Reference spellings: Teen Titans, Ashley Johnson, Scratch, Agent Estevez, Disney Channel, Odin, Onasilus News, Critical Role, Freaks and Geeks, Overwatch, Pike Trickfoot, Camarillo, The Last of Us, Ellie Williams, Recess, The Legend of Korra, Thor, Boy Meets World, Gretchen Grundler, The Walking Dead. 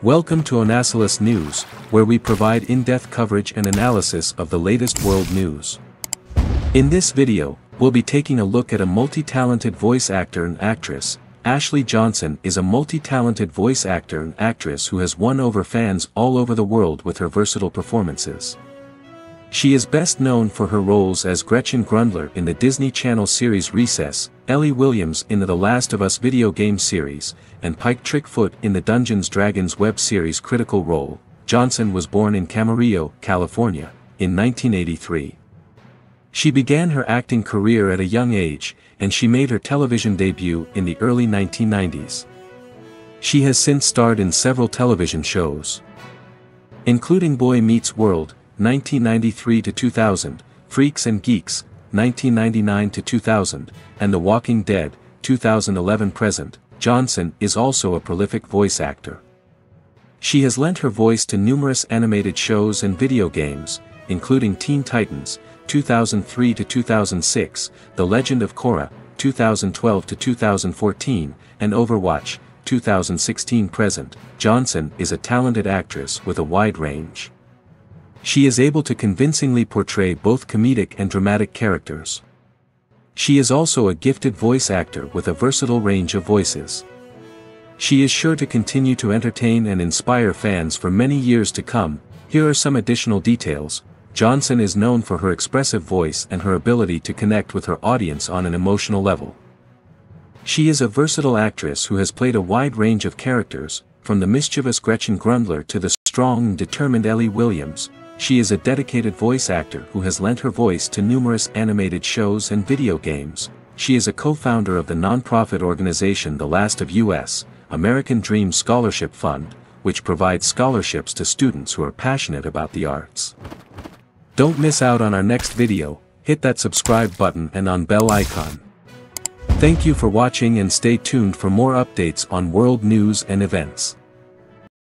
Welcome to Onasilus News, where we provide in-depth coverage and analysis of the latest world news. In this video, we'll be taking a look at a multi-talented voice actor and actress. Ashley Johnson is a multi-talented voice actor and actress who has won over fans all over the world with her versatile performances. She is best known for her roles as Gretchen Grundler in the Disney Channel series Recess, Ellie Williams in the Last of Us video game series, and Pike Trickfoot in the Dungeons & Dragons web series Critical Role. Johnson was born in Camarillo, California, in 1983. She began her acting career at a young age, and she made her television debut in the early 1990s. She has since starred in several television shows, including Boy Meets World, 1993–2000, Freaks and Geeks, 1999–2000, and The Walking Dead, 2011–present. Johnson is also a prolific voice actor. She has lent her voice to numerous animated shows and video games, including Teen Titans, 2003–2006, The Legend of Korra, 2012–2014, and Overwatch, 2016–present. Johnson is a talented actress with a wide range. She is able to convincingly portray both comedic and dramatic characters. She is also a gifted voice actor with a versatile range of voices. She is sure to continue to entertain and inspire fans for many years to come. Here are some additional details. Johnson is known for her expressive voice and her ability to connect with her audience on an emotional level. She is a versatile actress who has played a wide range of characters, from the mischievous Gretchen Grundler to the strong and determined Ellie Williams. She is a dedicated voice actor who has lent her voice to numerous animated shows and video games. She is a co-founder of the nonprofit organization The Last of Us, American Dream Scholarship Fund, which provides scholarships to students who are passionate about the arts. Don't miss out on our next video. Hit that subscribe button and on bell icon. Thank you for watching and stay tuned for more updates on world news and events.